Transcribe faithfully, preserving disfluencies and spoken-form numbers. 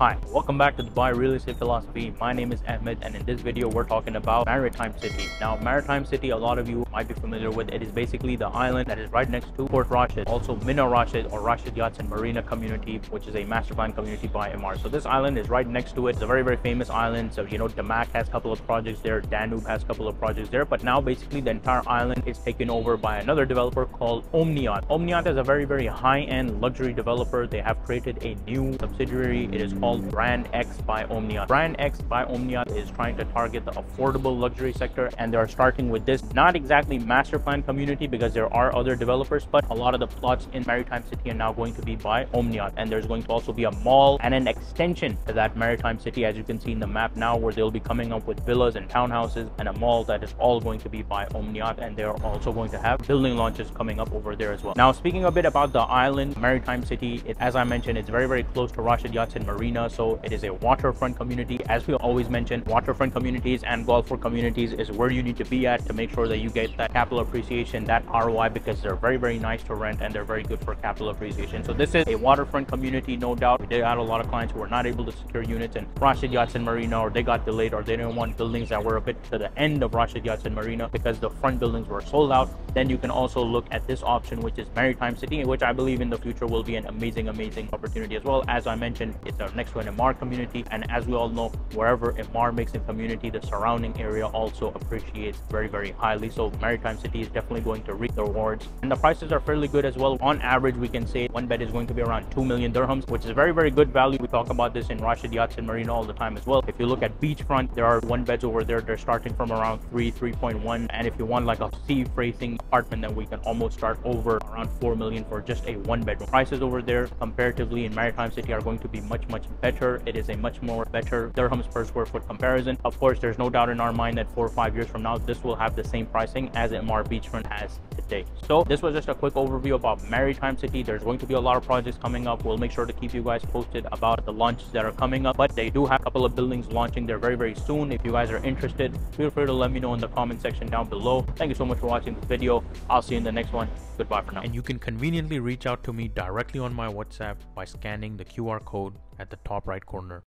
Hi, welcome back to Dubai Real Estate Philosophy. My name is Ahmed, and in this video we're talking about Maritime City. Now, Maritime City, a lot of you might be familiar with. It is basically the island that is right next to Port Rashid, also Mina Rashid or Rashid Yachts and Marina community, which is a master plan community by Emaar. So this island is right next to it. It's a very, very famous island. So, you know, Damac has a couple of projects there, Danube has a couple of projects there, but now basically the entire island is taken over by another developer called Omniyat. Omniyat is a very, very high-end luxury developer. They have created a new subsidiary. It is called Brand X by Omniyat. Brand X by Omniyat is trying to target the affordable luxury sector, and they're starting with this, not exactly master plan community because there are other developers, but a lot of the plots in Maritime City are now going to be by Omniyat, and there's going to also be a mall and an extension to that Maritime City, as you can see in the map now, where they'll be coming up with villas and townhouses and a mall that is all going to be by Omniyat, and they're also going to have building launches coming up over there as well. Now, speaking a bit about the island, Maritime City, it, as I mentioned, it's very, very close to Rashid Yachts and Marina. So it is a waterfront community. As we always mention, waterfront communities and golfer communities is where you need to be at to make sure that you get that capital appreciation, that R O I, because they're very, very nice to rent and they're very good for capital appreciation. So this is a waterfront community, no doubt. We did have a lot of clients who were not able to secure units in Rashid Yachts and Marina, or they got delayed, or they didn't want buildings that were a bit to the end of Rashid Yachts and Marina because the front buildings were sold out. Then you can also look at this option, which is Maritime City, which I believe in the future will be an amazing, amazing opportunity as well. As I mentioned, it's our next to an Emaar community, and as we all know, wherever Emaar makes a community, the surrounding area also appreciates very, very highly. So Maritime City is definitely going to reap the rewards, and the prices are fairly good as well. On average, we can say one bed is going to be around two million dirhams, which is very, very good value. We talk about this in Rashid Yachts and Marina all the time as well. If you look at beachfront, there are one beds over there, they're starting from around three, three point one, and if you want like a sea facing apartment, then we can almost start over around four million for just a one bedroom. Prices over there comparatively in Maritime City are going to be much, much better. It is a much more better dirhams per square foot comparison. Of course, there's no doubt in our mind that four or five years from now, this will have the same pricing as Emaar beachfront has today. So this was just a quick overview about Maritime City. There's going to be a lot of projects coming up. We'll make sure to keep you guys posted about the launches that are coming up, but they do have a couple of buildings launching there very, very soon. If you guys are interested, feel free to let me know in the comment section down below. Thank you so much for watching this video. I'll see you in the next one. Goodbye for now. And you can conveniently reach out to me directly on my WhatsApp by scanning the Q R code at the top right corner.